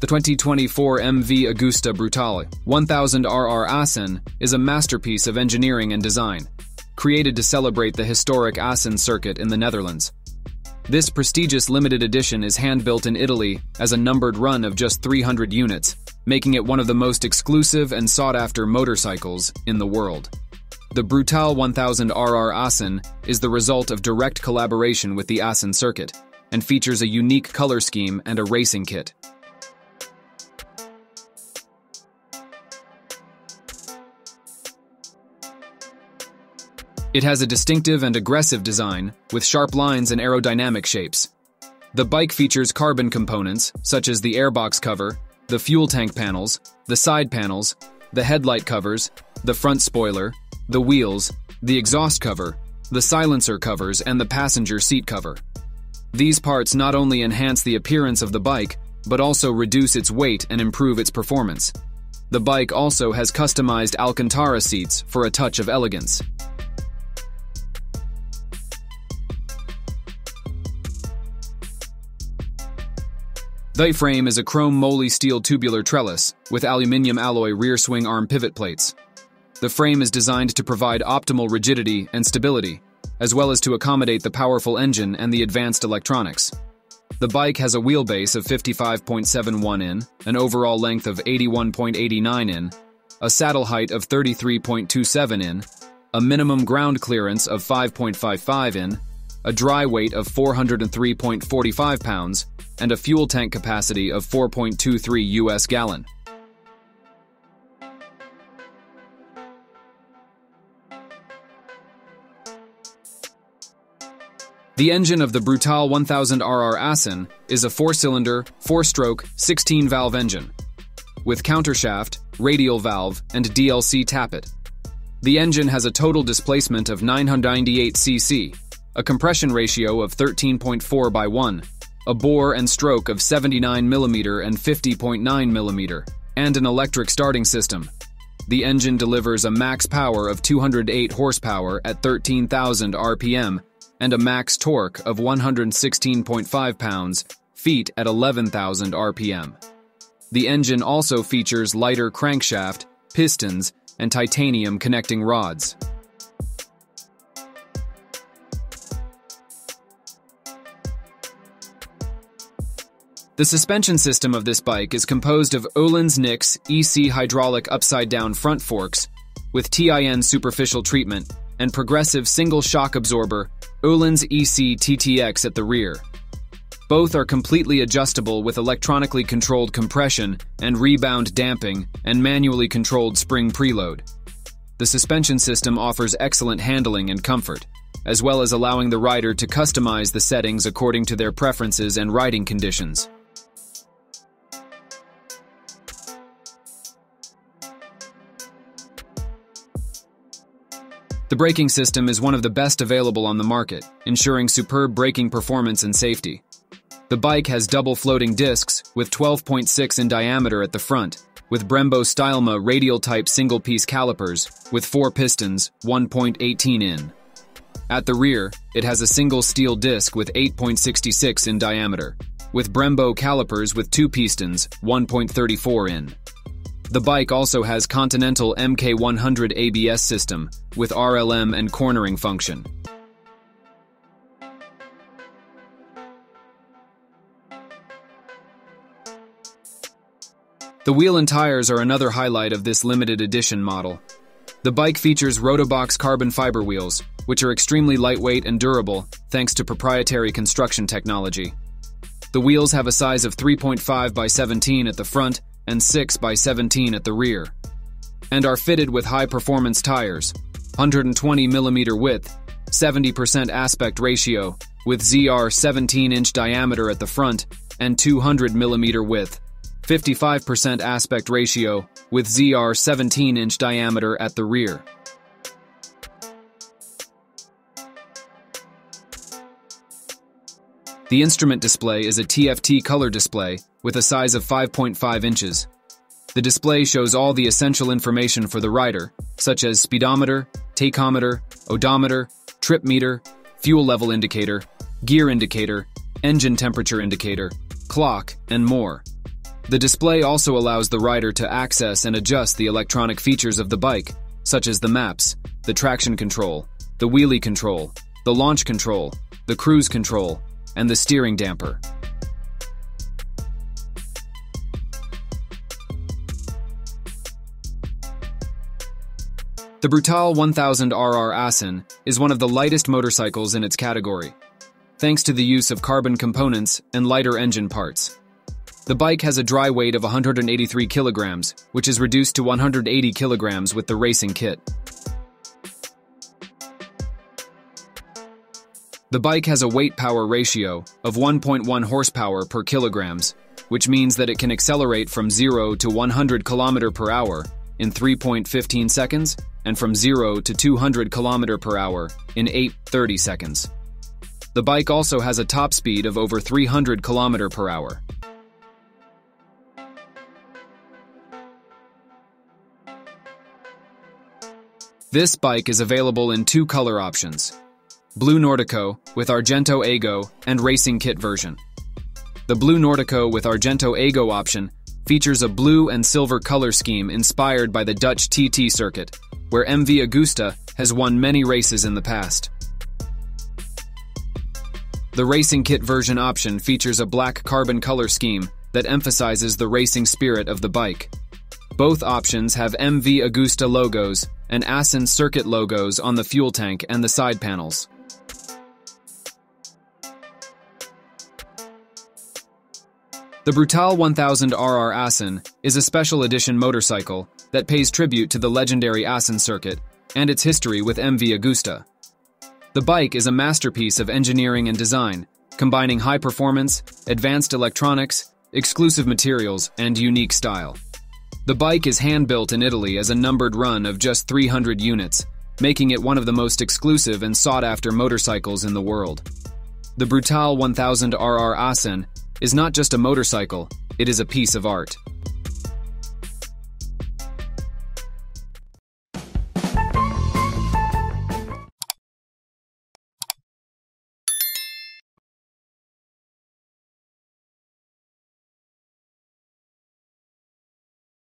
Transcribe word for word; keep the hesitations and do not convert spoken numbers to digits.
The twenty twenty-four M V Agusta Brutale one thousand R R Assen is a masterpiece of engineering and design, created to celebrate the historic Assen circuit in the Netherlands. This prestigious limited edition is hand-built in Italy as a numbered run of just three hundred units, making it one of the most exclusive and sought-after motorcycles in the world. The Brutale one thousand R R Assen is the result of direct collaboration with the Assen circuit and features a unique color scheme and a racing kit. It has a distinctive and aggressive design, with sharp lines and aerodynamic shapes. The bike features carbon components, such as the airbox cover, the fuel tank panels, the side panels, the headlight covers, the front spoiler, the wheels, the exhaust cover, the silencer covers, and the passenger seat cover. These parts not only enhance the appearance of the bike, but also reduce its weight and improve its performance. The bike also has customized Alcantara seats for a touch of elegance. The frame is a chrome moly steel tubular trellis with aluminium alloy rear swing arm pivot plates. The frame is designed to provide optimal rigidity and stability, as well as to accommodate the powerful engine and the advanced electronics. The bike has a wheelbase of fifty-five point seven one inches, an overall length of eighty-one point eight nine inches, a saddle height of thirty-three point two seven inches, a minimum ground clearance of five point five five inches, a dry weight of four hundred three point four five pounds, and a fuel tank capacity of four point two three U S gallon. The engine of the Brutale one thousand R R Assen is a four-cylinder, four-stroke, sixteen-valve engine, with countershaft, radial valve, and D L C tappet. The engine has a total displacement of nine hundred ninety-eight c c, a compression ratio of thirteen point four by one, a bore and stroke of seventy-nine millimeters and fifty point nine millimeters, and an electric starting system. The engine delivers a max power of two hundred eight horsepower at thirteen thousand R P M and a max torque of one hundred sixteen point five pounds-feet at eleven thousand R P M. The engine also features lighter crankshaft, pistons, and titanium connecting rods. The suspension system of this bike is composed of Öhlins E C hydraulic upside-down front forks with T I N superficial treatment and progressive single shock absorber Öhlins E C T T X at the rear. Both are completely adjustable with electronically controlled compression and rebound damping and manually controlled spring preload. The suspension system offers excellent handling and comfort, as well as allowing the rider to customize the settings according to their preferences and riding conditions. The braking system is one of the best available on the market, ensuring superb braking performance and safety. The bike has double floating discs with twelve point six in diameter at the front, with Brembo Stylema radial-type single-piece calipers with four pistons, one point one eight inches. At the rear, it has a single steel disc with eight point six six in diameter, with Brembo calipers with two pistons, one point three four inches. The bike also has Continental M K one hundred A B S system, with R L M and cornering function. The wheel and tires are another highlight of this limited edition model. The bike features Rotobox carbon fiber wheels, which are extremely lightweight and durable thanks to proprietary construction technology. The wheels have a size of three point five by seventeen at the front and six by seventeen at the rear, and are fitted with high-performance tires, one hundred twenty millimeter width, seventy percent aspect ratio, with Z R seventeen inch diameter at the front and two hundred millimeter width, fifty-five percent aspect ratio, with Z R seventeen inch diameter at the rear. The instrument display is a T F T color display with a size of five point five inches. The display shows all the essential information for the rider, such as speedometer, tachometer, odometer, trip meter, fuel level indicator, gear indicator, engine temperature indicator, clock, and more. The display also allows the rider to access and adjust the electronic features of the bike, such as the maps, the traction control, the wheelie control, the launch control, the cruise control, and the steering damper. The Brutale one thousand R R Assen is one of the lightest motorcycles in its category, thanks to the use of carbon components and lighter engine parts. The bike has a dry weight of one hundred eighty-three kilograms, which is reduced to one hundred eighty kilograms with the racing kit. The bike has a weight-power ratio of one point one horsepower per kilograms, which means that it can accelerate from zero to one hundred kilometers per hour in three point one five seconds and from zero to two hundred kilometers per hour in eight point three zero seconds. The bike also has a top speed of over three hundred kilometers per hour. This bike is available in two color options, Blue Nordico with Argento Ego and Racing Kit version. The Blue Nordico with Argento Ego option features a blue and silver color scheme inspired by the Dutch T T circuit, where M V Agusta has won many races in the past. The Racing Kit version option features a black carbon color scheme that emphasizes the racing spirit of the bike. Both options have M V Agusta logos and Assen circuit logos on the fuel tank and the side panels. The Brutale one thousand R R Assen is a special edition motorcycle that pays tribute to the legendary Assen circuit and its history with M V Agusta. The bike is a masterpiece of engineering and design, combining high performance, advanced electronics, exclusive materials, and unique style. The bike is hand-built in Italy as a numbered run of just three hundred units, making it one of the most exclusive and sought-after motorcycles in the world. The Brutale one thousand R R Assen is not just a motorcycle, it is a piece of art.